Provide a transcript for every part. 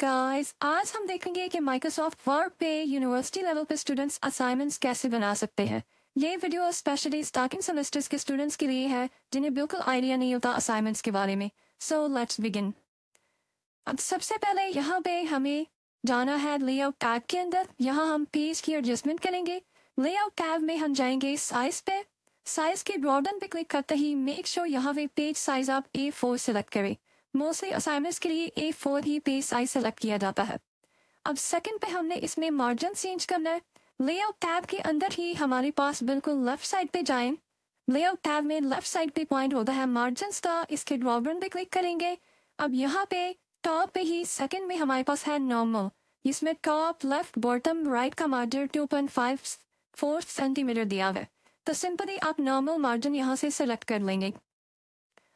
Guys, आज हम देखेंगे कि माइक्रोसॉफ्ट वर्ड पे यूनिवर्सिटी लेवल पे स्टूडेंट्स असाइनमेंट्स कैसे बना सकते हैं। ये वीडियो स्पेशली स्टार्टिंग सेमेस्टर्स के स्टूडेंट्स के लिए है जिन्हें बिल्कुल आइडिया नहीं होता असाइनमेंट्स के बारे में। So let's begin. अब सबसे पहले यहाँ पे हमें जाना है लेआउट टैब के अंदर। यहाँ हम पेज की एडजस्टमेंट करेंगे। लेआउट टैब में हम जाएंगे साइज पे। साइज के ब्रॉडन पे क्लिक करते ही मेक श्योर यहाँ पे पेज साइज आप A4 सेलेक्ट करें। मोस्टली असाइनमेंट्स के लिए A4 ही पेज साइज सेलेक्ट किया जाता है। अब सेकंड पे हमने इसमें मार्जिन चेंज करना है। लेआउट टैब के अंदर ही हमारे पास बिल्कुल लेफ्ट साइड पे जाएं। लेआउट टैब में लेफ्ट साइड पे पॉइंट होता है मार्जिन का, इसके ड्रॉबन पे क्लिक करेंगे। अब यहाँ पे टॉप पे ही सेकंड में हमारे पास है नॉर्मल, इसमें टॉप लेफ्ट बॉटम राइट का मार्जिन 2.54 सेंटीमीटर दिया हुआ है। तो सिंपली आप नॉर्मल मार्जिन यहाँ से सेलेक्ट कर लेंगे।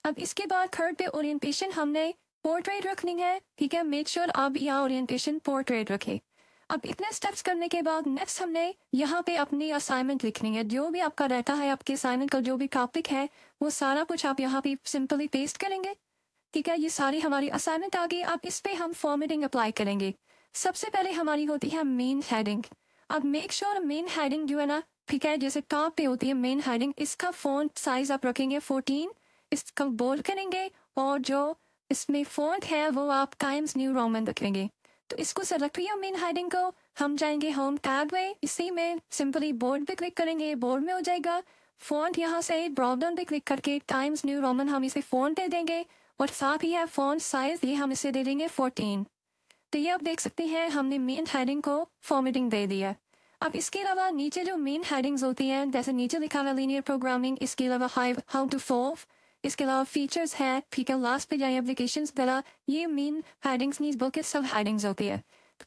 अब इसके बाद थर्ड पे ओरिएंटेशन हमने पोर्ट्रेट रखनी है, ठीक है। मेक श्योर आप यहाँ ओरिएंटेशन पोर्ट्रेट रखें। अब इतने स्टेप्स करने के बाद नेक्स्ट हमने यहाँ पे अपनी असाइनमेंट लिखनी है। जो भी आपका रहता है, आपके असाइनमेंट का जो भी टॉपिक है, वो सारा कुछ आप यहाँ पे सिंपली पेस्ट करेंगे, ठीक है। ये सारी हमारी असाइनमेंट आ गई। अब इस पर हम फॉर्मेटिंग अप्लाई करेंगे। सबसे पहले हमारी होती है मेन हेडिंग। अब मेक श्योर मेन हेडिंग जो है ना, ठीक है, जैसे टॉप पे होती है मेन हेडिंग, इसका फॉन्ट साइज आप रखेंगे 14, इसका बोल्ड करेंगे और जो इसमें फॉन्ट है वो आप टाइम्स न्यू रोमन रखेंगे। तो इसको सेलेक्ट किया मेन हेडिंग को। हम जाएंगे होम टैब में, इसी में सिंपली बोर्ड पे क्लिक करेंगे, बोर्ड में हो जाएगा फॉन्ट। यहाँ से ड्रॉपडाउन पे क्लिक करके टाइम्स न्यू रोमन हम इसे फॉन्ट दे देंगे और साथ ही है फॉन्ट साइज, ये हम इसे दे देंगे 14। तो ये आप देख सकते हैं हमने मेन हेडिंग को फॉर्मेटिंग दे दिया। अब इसके अलावा नीचे जो मेन हेडिंग्स होती हैं, जैसे नीचे लिखा हुआ लीनियर प्रोग्रामिंग, इसके अलावा हाउ टू सॉल्व, इसके अलावा फीचर्स हैं, ठीक है। लास्ट पे जाए एप्लीकेशंस वगैरह, ये मेन हेडिंग्स नहीं बल्कि सब हेडिंग्स होती है।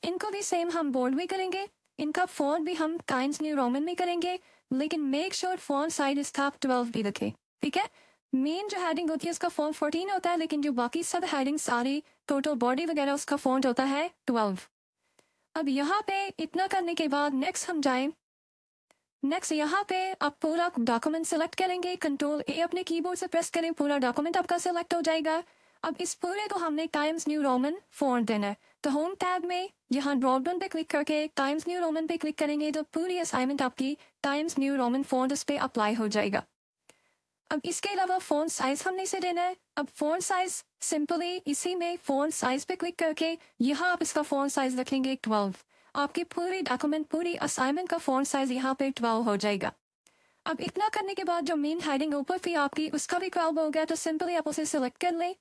इनको भी सेम हम बोल्ड भी करेंगे, इनका फॉन्ट भी हम टाइम्स न्यू रोमन में करेंगे, लेकिन मेक श्योर फॉन्ट साइज इसका आप 12 भी रखें, ठीक है। मेन जो हेडिंग होती है उसका फॉन्ट 14 होता है, लेकिन जो बाकी सब हेडिंग्स सारी टोटल बॉडी वगैरह उसका फॉन्ट होता है 12। अब यहाँ पे इतना करने के बाद नेक्स्ट हम जाएं। नेक्स्ट यहाँ पे आप पूरा डॉक्यूमेंट सेलेक्ट करेंगे, कंट्रोल A अपने कीबोर्ड से प्रेस करें, पूरा डॉक्यूमेंट आपका सेलेक्ट हो जाएगा। अब इस पूरे को हमने टाइम्स न्यू रोमन फॉन्ट देना है। तो होम टैब में यहाँ ड्रॉपडाउन पे क्लिक करके टाइम्स न्यू रोमन पे क्लिक करेंगे तो पूरी असाइनमेंट आपकी टाइम्स न्यू रोमन फॉन्ट उस पर अप्लाई हो जाएगा। अब इसके अलावा फॉन्ट साइज हमने इसे देना है। अब फॉन्ट साइज सिंपली इसी में फॉन्ट साइज पे क्लिक करके यहाँ आप इसका फॉन्ट साइज रखेंगे 12। आपके पूरी डॉक्यूमेंट पूरी असाइनमेंट का फॉन्ट साइज यहाँ पे 12 हो जाएगा। अब इतना करने के बाद जो मेन हेडिंग ऊपर थी आपकी, उसका भी 12 हो गया। तो सिंपली आप उसे सेलेक्ट कर लें।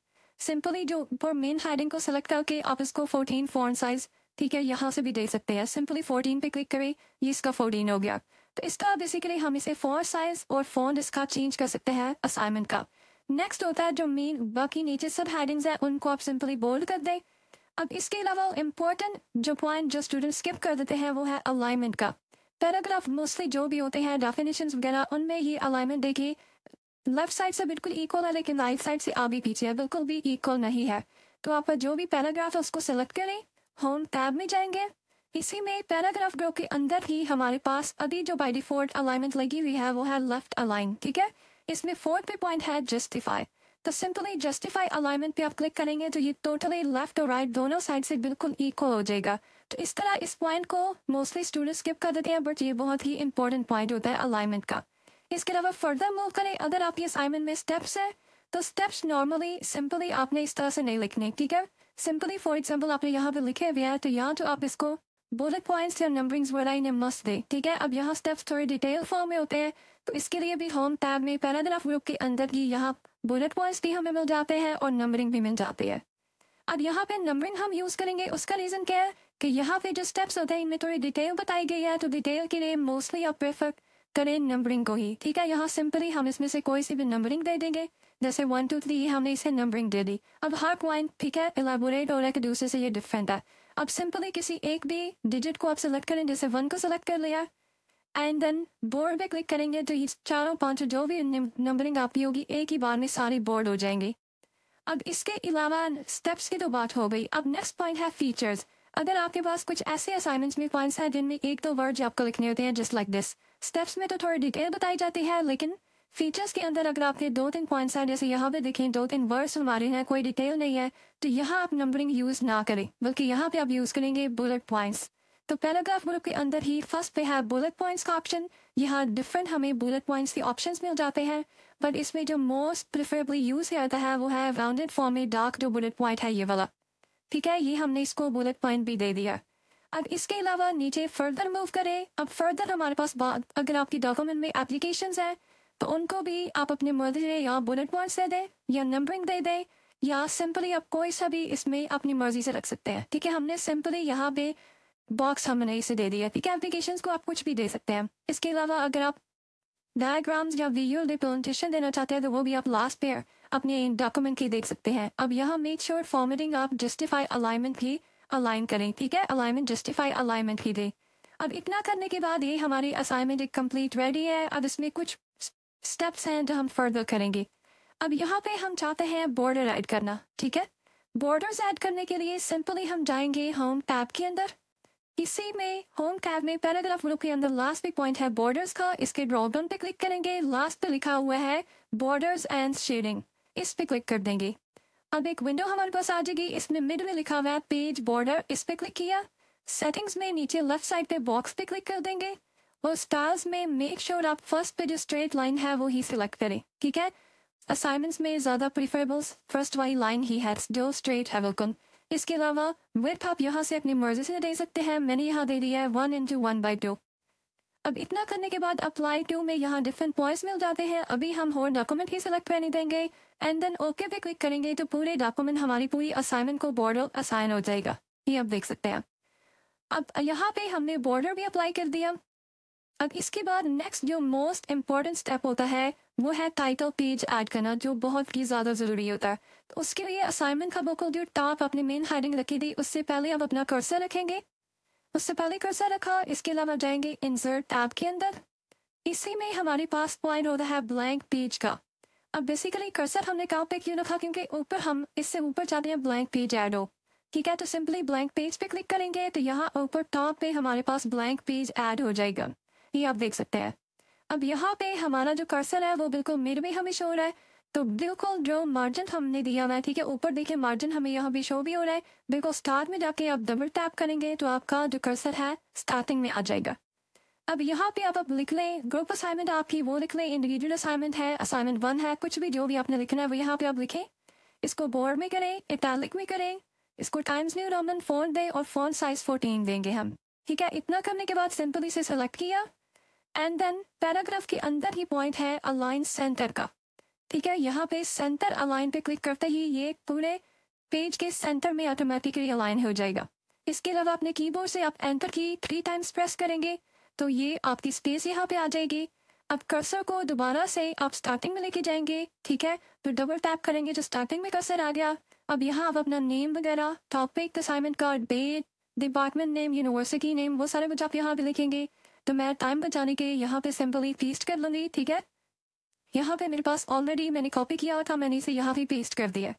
सिंपली जो ऊपर मेन हेडिंग को सेलेक्ट करके आप इसको 14 फॉन्ट साइज, ठीक है, यहाँ से भी दे सकते हैं। सिंपली 14 पे क्लिक करें, ये इसका 14 हो गया। तो इसका बेसिकली हम इसे फॉन्ट साइज और फॉन्ट इसका चेंज कर सकते हैं असाइनमेंट का। नेक्स्ट होता है जो मेन बाकी नीचे सब हेडिंग्स हैं, उनको आप सिंपली बोल्ड कर दें। अब इसके अलावा इम्पोर्टेंट जो पॉइंट जो स्टूडेंट स्किप कर देते हैं वो है अलाइनमेंट का। पैराग्राफ मोस्टली जो भी होते हैं डेफिनेशंस वगैरह, उनमें ये अलाइनमेंट देखिए लेफ्ट साइड से बिल्कुल इक्वल है, लेकिन राइट साइड से आप भी पीछे है, बिल्कुल भी इक्वल नहीं है। तो आप जो भी पैराग्राफ है उसको सेलेक्ट करें, होम टैब में जाएंगे, इसी में पैराग्राफ ग्रुप के अंदर ही हमारे पास अभी जो बाई डिफॉल्ट अलाइनमेंट लगी हुई है वो है लेफ्ट अलाइन, ठीक है। इसमें फोर्थ पे पॉइंट है जस्टिफाई। तो सिंपली जस्टिफाई अलाइनमेंट पे आप क्लिक करेंगे तो ये टोटली लेफ्ट और राइट दोनों साइड से बिल्कुल इक्वल हो जाएगा। तो इस तरह इस पॉइंट को मोस्टली स्टूडेंट्स स्किप कर देते हैं, बट ये बहुत ही इंपॉर्टेंट पॉइंट होता है अलाइनमेंट का। इसके अलावा फर्दर मूव करें। अगर आपकी असाइनमेंट में स्टेप्स है तो स्टेप्स नॉर्मली सिंपली आपने इस तरह से नहीं लिखने, ठीक है। सिंपली फॉर एग्जाम्पल आपने यहाँ पे लिखे हुए हैं, तो यहाँ तो आप इसको बुलेट पॉइंट्स या नंबरिंग्स वगैरह इन्हें मस्त दे, ठीक है। अब यहाँ स्टेप्स थोड़े डिटेल फॉर्म में होते हैं, तो इसके लिए भी होम टैब में पैराग्राफ ग्रुप के अंदर ही यहाँ बुलेट पॉइंट्स भी हमें मिल जाते हैं और नंबरिंग भी मिल जाती है। अब यहाँ पे नंबरिंग हम यूज करेंगे, उसका रीजन क्या है कि यहाँ पे जो स्टेप्स होते हैं इनमें थोड़ी डिटेल बताई गई है, तो डिटेल के लिए मोस्टली आप प्रेफर करें नंबरिंग को ही, ठीक है। यहाँ सिंपली हम इसमें से कोई सी भी नंबरिंग दे देंगे, जैसे 1 2 3 ये हमने इसे नंबरिंग दे दी। अब हर पॉइंट, ठीक है, एलाबोरेट हो रहा है कि दूसरे से ये डिफरेंट है। अब सिंपली किसी एक भी डिजिट को आप सेलेक्ट करें, जैसे 1 को सेलेक्ट कर लिया एंड देन बोर्ड पे क्लिक करेंगे तो ये चारों पांचों जो भी नंबरिंग आपकी होगी एक ही बार में सारे बोर्ड हो जाएंगे। अब इसके अलावा स्टेप्स की तो बात हो गई। अब नेक्स्ट पॉइंट है फीचर्स। अगर आपके पास कुछ ऐसे असाइनमेंट्स में पॉइंट्स हैं जिनमें 1-2 वर्ड आपको लिखने होते हैं, जस्ट लाइक दिस, स्टेप्स में तो थोड़ी डिटेल बताई जाती है, लेकिन फीचर्स के अंदर अगर आपने 2-3 पॉइंट्स हैं, जैसे यहाँ पे देखें 2-3 वर्ड्स हमारे हैं, कोई डिटेल नहीं है, तो यहाँ आप नंबरिंग यूज ना करें, बल्कि यहाँ पे आप यूज करेंगे बुलेट पॉइंट्स। तो पैराग्राफ ग्रुप के अंदर ही फर्स्ट पे है बुलेट पॉइंट्स का ऑप्शन। यहाँ डिफरेंट हमें बुलेट पॉइंट्स के ऑप्शन मिल जाते हैं, बट इसमें जो मोस्ट प्रेफरेबली यूज किया जाता है वो है राउंडेड फॉर्म में डार्क जो बुलेट पॉइंट है ये वाला, ठीक है, ये हमने इसको बुलेट पॉइंट भी दे दिया। अब इसके अलावा नीचे फर्दर मूव करें। अब फर्दर हमारे पास अगर आपकी डॉक्यूमेंट में एप्लीकेशंस हैं तो उनको भी आप अपने मर्जी से या बुलेट पॉइंट्स दे दें या नंबरिंग दे दें या सिंपली आप कोई सा भी इसमें अपनी मर्जी से रख सकते हैं, ठीक है। हमने सिंपली यहाँ पे बॉक्स हमने इसे दे दिया, ठीक है। एप्लीकेशंस को आप कुछ भी दे सकते हैं। इसके अलावा अगर आप डायग्राम्स या वीडियो रिप्रेजेंटेशन देना चाहते हैं तो वो भी आप लास्ट पे अपने डॉक्यूमेंट की देख सकते हैं। अब यहाँ मेक श्योर फॉर्मेटिंग आप जस्टिफाई अलाइनमेंट की अलाइन करें, ठीक है, अलाइनमेंट जस्टिफाई अलाइनमेंट की दे। अब इतना करने के बाद ये हमारी असाइनमेंट एक कंप्लीट रेडी है। अब इसमें कुछ स्टेप्स हैं जो हम फर्दर करेंगे। अब यहाँ पे हम चाहते हैं बॉर्डर ऐड करना, ठीक है। बॉर्डर्स ऐड करने के लिए सिंपली हम जाएंगे होम टैब के अंदर। इसी में होम टैब में पैराग्राफ ग्रुप के अंदर लास्ट पे पॉइंट है बॉर्डर्स का, इसके ड्रॉप डाउन पे क्लिक करेंगे, लास्ट पे लिखा हुआ है बॉर्डर्स एंड शेडिंग, इस पे क्लिक कर देंगे। अब एक विंडो हमारे पास आ जाएगी, इसमें मिड में लिखा हुआ है पेज बॉर्डर, इस पे क्लिक किया। सेटिंग्स में नीचे लेफ्ट साइड पे बॉक्स पे क्लिक कर देंगे और स्टार्स में मेक श्योर आप फर्स्ट पे जो स्ट्रेट लाइन है वो ही सिलेक्ट करें, ठीक है। असाइनमेंट्स में ज्यादा प्रिफरेबल्स फर्स्ट वाली लाइन ही है जो स्ट्रेट है बिल्कुल। इसके अलावा विड्थ आप यहाँ से अपनी मर्जी से दे सकते हैं, मैंने यहाँ दे दिया है 1:1/2। अब इतना करने के बाद अप्लाई टू में यहाँ डिफरेंट पॉइंट्स मिल जाते हैं। अभी हम होल डॉक्यूमेंट ही सिलेक्ट करने देंगे एंड देन ओके पे क्लिक करेंगे तो पूरे डॉक्यूमेंट हमारी पूरी असाइनमेंट को बॉर्डर असाइन हो जाएगा, ये आप देख सकते हैं। अब यहाँ पे हमने बॉर्डर भी अप्लाई कर दिया। अब इसके बाद नेक्स्ट जो मोस्ट इम्पॉर्टेंट स्टेप होता है वो है टाइटल पेज ऐड करना, जो बहुत ही ज़्यादा ज़रूरी होता है। तो उसके लिए असाइनमेंट का बिल्कुल जो टॉप आपने मेन हेडिंग रखी थी उससे पहले आप अपना कर्सर रखेंगे, उससे पहले कर्सर रखा। इसके अलावा जाएंगे इंसर्ट टैब के अंदर, इसी में हमारे पास पॉइंट होता है ब्लैंक पेज का। अब बेसिकली कर्सर हमने कहाँ पे क्यों रखा, क्योंकि ऊपर हम इससे ऊपर चाहते हैं ब्लैंक पेज ऐड हो, ठीक है। तो सिंपली ब्लैंक पेज पे क्लिक करेंगे तो यहाँ ऊपर टॉप पे हमारे पास ब्लैंक पेज ऐड हो जाएगा, ये आप देख सकते हैं। अब यहाँ पे हमारा जो कर्सर है वो बिल्कुल मिड में हमें शो हो रहा है, तो बिल्कुल जो मार्जिन हमने दिया हुआ है, ठीक है, ऊपर देखिए मार्जिन हमें यहाँ भी शो भी हो रहा है। बिल्कुल स्टार्ट में जाके आप डबल टैप करेंगे तो आपका जो कर्सर है स्टार्टिंग में आ जाएगा। अब यहाँ पे आप लिख लें ग्रुप असाइनमेंट आपकी वो लिख लें, इंडिविजुअल असाइनमेंट है, असाइनमेंट 1 है, कुछ भी जो भी आपने लिखना है वो यहाँ पे आप लिखें। इसको बोर्ड में करें, इटैलिक में करें, इसको टाइम्स न्यू रोमन फॉन्ट दें और फॉन्ट साइज 14 देंगे हम, ठीक है। इतना करने के बाद सिंपली इसे सेलेक्ट किया एंड देन पैराग्राफ के अंदर ही पॉइंट है अलाइन सेंटर का, ठीक है। यहाँ पे सेंटर अलाइन पे क्लिक करते ही ये पूरे पेज के सेंटर में ऑटोमेटिकली अलाइन हो जाएगा। इसके अलावा अपने कीबोर्ड से आप एंटर की 3 टाइम्स प्रेस करेंगे तो ये आपकी स्पेस यहाँ पे आ जाएगी। अब कर्सर को दोबारा से आप स्टार्टिंग में लेके जाएंगे, ठीक है, तो डबल टैप करेंगे तो स्टार्टिंग में कर्सर आ गया। अब यहाँ आप अपना नेम वगैरह, टॉपिक, असाइनमेंट का date, department name, university name, वो सारे कुछ आप यहाँ पे लिखेंगे। तो मैं टाइम बचाने के यहाँ पे सिंपली पेस्ट कर लूँगी, ठीक है। यहाँ पे मेरे पास ऑलरेडी मैंने कॉपी किया था, मैंने इसे यहाँ भी पेस्ट कर दिया।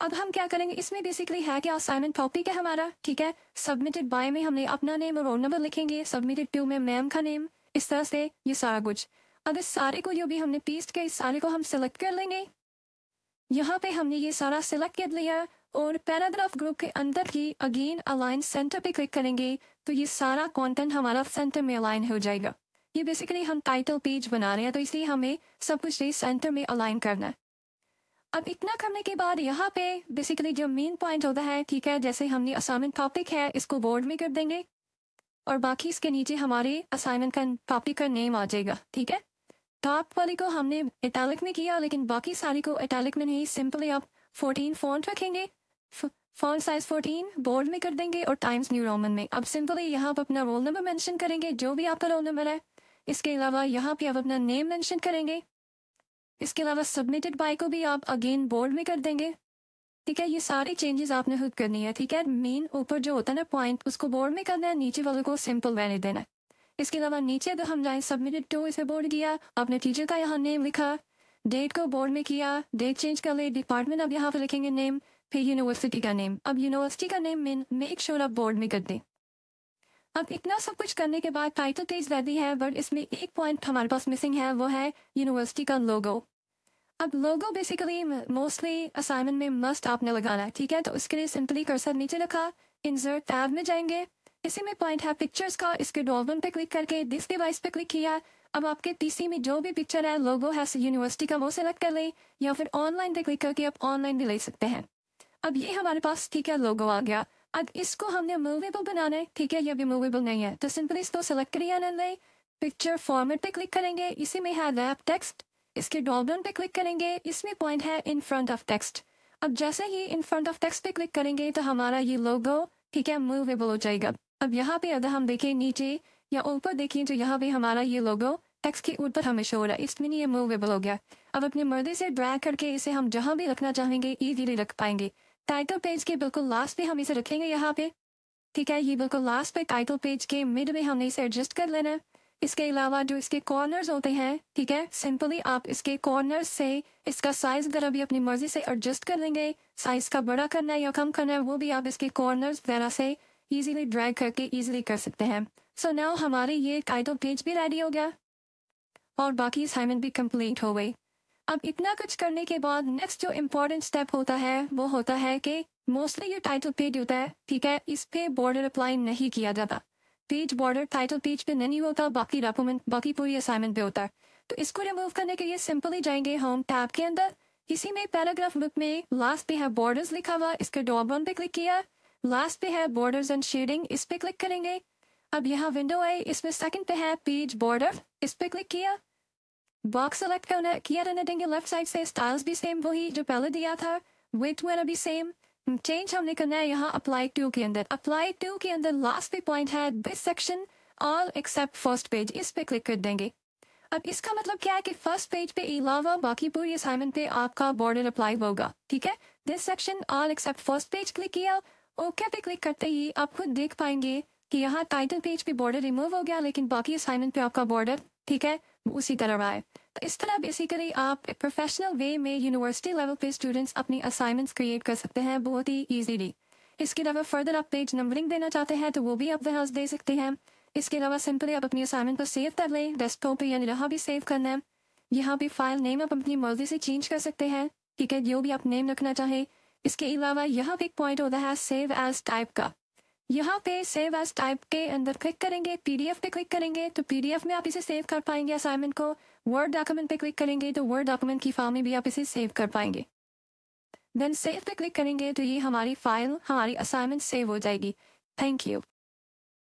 अब हम क्या करेंगे, इसमें बेसिकली है कि असाइनमेंट टॉपिक है हमारा, ठीक है। सबमिटेड बाय में हमने अपना नेम और रोल नंबर लिखेंगे, सबमिटेड टू में मैम का नेम, इस तरह से ये सारा कुछ। अब इस सारे को जो भी हमने पेस्ट किया इस सारे को हम सिलेक्ट कर लेंगे। यहाँ पे हमने ये सारा सिलेक्ट कर लिया और पैराग्राफ ग्रुप के अंदर ही अगेन अलाइन सेंटर पे क्लिक करेंगे तो ये सारा कंटेंट हमारा सेंटर में अलाइन हो जाएगा। ये बेसिकली हम टाइटल पेज बना रहे हैं तो इसलिए हमें सब कुछ सेंटर में अलाइन करना है। अब इतना करने के बाद यहाँ पे बेसिकली जो मेन पॉइंट होता है, ठीक है, जैसे हमने असाइनमेंट टॉपिक है इसको बोर्ड में कर देंगे और बाकी इसके नीचे हमारे असाइनमेंट का टॉपिक का नेम आ जाएगा, ठीक है। टॉप वाली को हमने इटैलिक में किया लेकिन बाकी सारी को इटैलिक में नहीं, सिंपली आप 14 फॉन्ट रखेंगे, फॉन्ट साइज 14 बोल्ड में कर देंगे और टाइम्स न्यू रोमन में। अब सिंपली यहाँ आप अपना रोल नंबर मेंशन करेंगे, जो भी आपका रोल नंबर है। इसके अलावा यहाँ पे आप अपना नेम मेंशन करेंगे। इसके अलावा सबमिटेड बाय को भी आप अगेन बोल्ड में कर देंगे, ठीक है। ये सारे चेंजेस आपने खुद करनी है, ठीक है। मेन ऊपर जो होता है ना पॉइंट उसको बोल्ड में करना है, नीचे वालों को सिंपल रहने देना है। इसके अलावा नीचे तो हम जाए सबमिटेड टू, इसे बोल्ड किया, आपने टीचर का यहाँ नेम लिखा, डेट को बोल्ड में किया, डेट चेंज कर ले, डिपार्टमेंट अब यहाँ पर लिखेंगे नेम, फिर यूनिवर्सिटी का नेम। अब यूनिवर्सिटी का नेम मेक श्योर आप बोर्ड में कर दें। अब इतना सब कुछ करने के बाद टाइटल पेज रेडी है, बट इसमें एक पॉइंट हमारे पास मिसिंग है, वो है यूनिवर्सिटी का लोगो। अब लोगो बेसिकली मोस्टली असाइनमेंट में मस्ट आपने लगाना है, ठीक है। तो उसके लिए सिंपली कर्सर नीचे रखा, इंसर्ट टैब में जाएंगे, इसी में पॉइंट है पिक्चर्स का, इसके डॉल्बन पे क्लिक करके दिस डिवाइस पे क्लिक किया। अब आपके पीसी में जो भी पिक्चर है लोगो है यूनिवर्सिटी का, वो सेलेक्ट कर ले, या फिर ऑनलाइन पे क्लिक करके आप ऑनलाइन भी ले सकते हैं। अब ये हमारे पास ठीक है लोगो आ गया। अब इसको हमने मूवेबल बनाना है, ठीक है, ये भी मूवेबल नहीं है, तो सिंपली इसको सेलेक्ट करिए, ले पिक्चर फॉर्मेट पे क्लिक करेंगे, इसी में है रैप टेक्स्ट, इसके ड्रॉपडाउन पे क्लिक करेंगे, इसमें पॉइंट है इन फ्रंट ऑफ टेक्स्ट। अब जैसे ही इन फ्रंट ऑफ टेक्स्ट पे क्लिक करेंगे तो हमारा ये लोगो ठीक है मूवेबल हो जाएगा। अब यहाँ पे अगर हम देखें नीचे या ऊपर देखें तो यहाँ पे हमारा ये लोगो टेक्स्ट के ऊपर हमेशा हो रहा है, इसमें ये मूवेबल हो गया। अब अपनी मर्जी से ड्रैग करके इसे हम जहाँ भी रखना चाहेंगे ईजीली रख पाएंगे। टाइटल पेज के बिल्कुल लास्ट पे हम इसे रखेंगे यहाँ पे, ठीक है, ये बिल्कुल लास्ट पे टाइटल पेज के मिड में हमने इसे एडजस्ट कर लेना है। इसके अलावा जो इसके कॉर्नर्स होते हैं, ठीक है, सिंपली आप इसके कॉर्नर्स से इसका साइज वगैरह भी अपनी मर्जी से एडजस्ट कर लेंगे। साइज का बड़ा करना है या कम करना है वो भी आप इसके कॉर्नर्स वगैरह से ईजिली ड्रैग करके ईजिली कर सकते हैं। सो नाउ हमारे ये टाइटल पेज भी रेडी हो गया और बाकी असाइनमेंट भी कंप्लीट हो गई। अब इतना कुछ करने के बाद नेक्स्ट जो इम्पोर्टेंट स्टेप होता है वो होता है कि मोस्टली ये टाइटल पेज होता है, ठीक है, इस पर बॉर्डर अप्लाई नहीं किया जाता, पेज बॉर्डर टाइटल पेज पे नहीं होता, बाकी डॉक्यूमेंट बाकी पूरी असाइनमेंट पे होता है। तो इसको रिमूव करने के लिए सिंपली जाएंगे होम टैब के अंदर, इसी में पैराग्राफ बुक में लास्ट पे है बॉर्डर्स लिखा हुआ, इसके ड्रॉपडाउन पे क्लिक किया, लास्ट पे है बॉर्डर्स एंड शेडिंग, इस पे क्लिक करेंगे। अब यहाँ विंडो है, इसमें सेकंड पे है पेज बॉर्डर, इस पे क्लिक किया, बॉक्स सेलेक्ट करना किया रहने देंगे लेफ्ट साइड से, स्टाइल्स भी सेम वही जो पहले दिया था, विड्थ वगैरह भी सेम, चेंज हमने करना है यहाँ अप्लाई टू के अंदर। अप्लाई टू के अंदर लास्ट पे पॉइंट है this section all except first page, इस पे क्लिक कर देंगे। अब इसका मतलब क्या है कि फर्स्ट पेज पे अलावा बाकी पूरी असाइनमेंट पे आपका बॉर्डर अप्लाई होगा, ठीक है। This section all except first page click किया, ओके पे क्लिक करते ही आप खुद देख पाएंगे कि यहाँ टाइटल पेज पे बॉर्डर रिमूव हो गया, लेकिन बाकी असाइनमेंट पे आपका बॉर्डर ठीक है उसी तरह आए। तो इस तरह बेसिकली आप प्रोफेशनल वे में यूनिवर्सिटी लेवल पे स्टूडेंट्स अपनी असाइनमेंट्स क्रिएट कर सकते हैं बहुत ही ईजीली। इसके अलावा फर्दर आप पेज नंबरिंग देना चाहते हैं तो वो भी आप वहाँ दे सकते हैं। इसके अलावा सिंपली आप अपनी असाइनमेंट को सेव कर लें डेस्कटॉप पे, यानी यहाँ भी सेव करना है, यहाँ भी फाइल नेम आप अपनी मर्जी से चेंज कर सकते हैं, ठीक है, जो भी आप नेम रखना चाहें। इसके अलावा यहाँ पे एक पॉइंट होता है सेव एज टाइप का, यहाँ पे सेव एज टाइप के अंदर क्लिक करेंगे, पीडीएफ पे क्लिक करेंगे तो पीडीएफ में आप इसे सेव कर पाएंगे असाइनमेंट को, वर्ड डॉक्यूमेंट पे क्लिक करेंगे तो वर्ड डॉक्यूमेंट की फॉर्म में भी आप इसे सेव कर पाएंगे। देन सेव पे क्लिक करेंगे तो ये हमारी फाइल हमारी असाइनमेंट सेव हो जाएगी। Thank you.